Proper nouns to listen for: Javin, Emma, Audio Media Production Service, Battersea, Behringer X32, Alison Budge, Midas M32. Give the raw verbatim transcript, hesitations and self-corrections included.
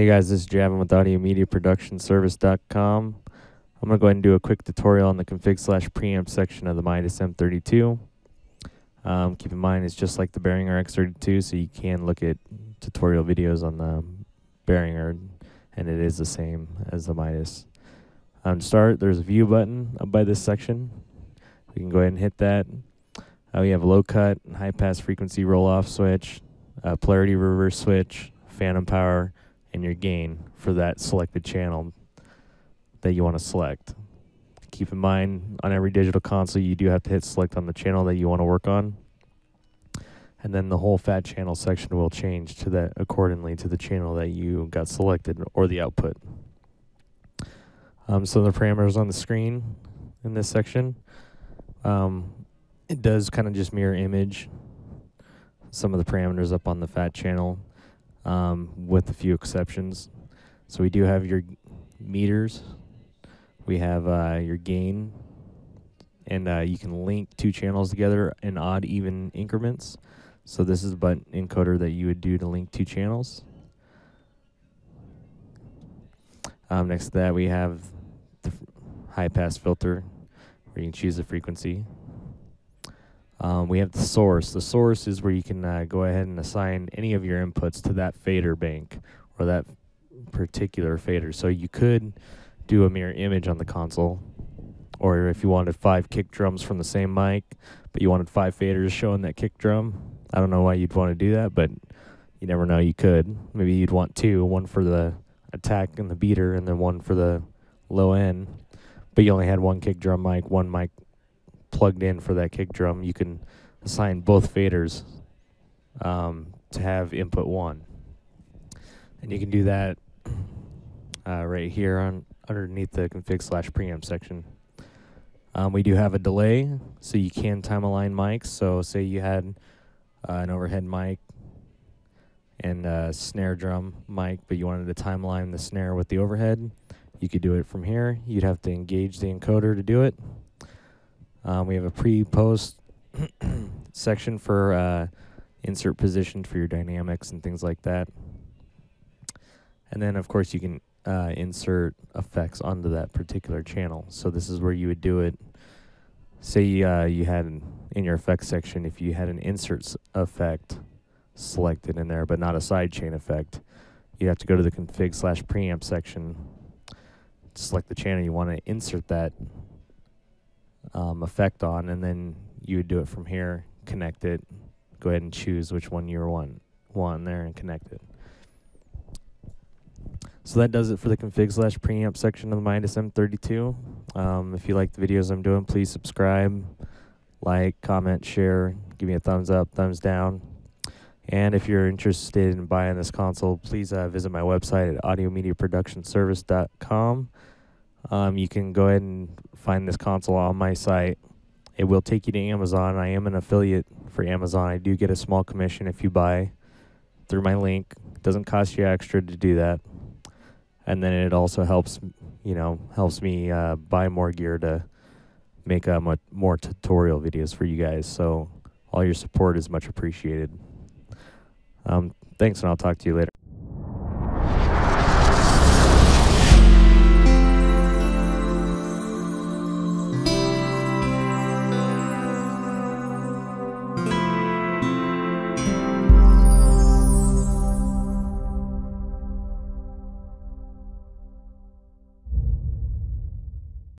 Hey guys, this is Javin with Audio Media Production Service dot com. I'm going to go ahead and do a quick tutorial on the config slash preamp section of the Midas M thirty-two. Um, keep in mind, it's just like the Behringer X thirty-two, so you can look at tutorial videos on the Behringer, and it is the same as the Midas. Um, to start, there's a view button up by this section. We can go ahead and hit that. Uh, we have a low cut and high pass frequency roll off switch, uh, polarity reverse switch, phantom power, and your gain for that selected channel that you want to select. Keep in mind, on every digital console, you do have to hit select on the channel that you want to work on, and then the whole fat channel section will change to that accordingly to the channel that you got selected or the output. Um, so the parameters on the screen in this section, um, it does kind of just mirror image some of the parameters up on the fat channel, um, with a few exceptions. So we do have your meters, we have uh, your gain, and uh, you can link two channels together in odd even increments. So this is the button encoder that you would do to link two channels. Um, next to that, we have the high pass filter where you can choose the frequency. Um, we have the source. The source is where you can uh, go ahead and assign any of your inputs to that fader bank or that particular fader. So you could do a mirror image on the console, or if you wanted five kick drums from the same mic, but you wanted five faders showing that kick drum. I don't know why you'd want to do that, but you never know, you could. Maybe you'd want two, one for the attack and the beater, and then one for the low end, but you only had one kick drum mic, one mic plugged in for that kick drum. You can assign both faders um, to have input one, and you can do that uh, right here on underneath the config slash preamp section. Um, we do have a delay, so you can time align mics. So say you had uh, an overhead mic and a snare drum mic, but you wanted to time align the snare with the overhead, you could do it from here. You'd have to engage the encoder to do it. Um, we have a pre-post section for uh, insert position for your dynamics and things like that. And then, of course, you can uh, insert effects onto that particular channel. So this is where you would do it. Say uh, you had, an, in your effects section, if you had an insert effect selected in there, but not a sidechain effect, you'd have to go to the config slash preamp section to select the channel you want to insert that Um, effect on, and then you would do it from here, connect it, go ahead and choose which one you want, want there, and connect it. So that does it for the config slash preamp section of the Midas M thirty-two. Um, if you like the videos I'm doing, please subscribe, like, comment, share, give me a thumbs up, thumbs down. And if you're interested in buying this console, please uh, visit my website at audio media production service dot com. Um, you can go ahead and find this console on my site. It will take you to Amazon. I am an affiliate for Amazon. I do get a small commission if you buy through my link. It doesn't cost you extra to do that. And then it also helps, you know, helps me uh, buy more gear to make uh, much more tutorial videos for you guys. So all your support is much appreciated. Um, thanks, and I'll talk to you later.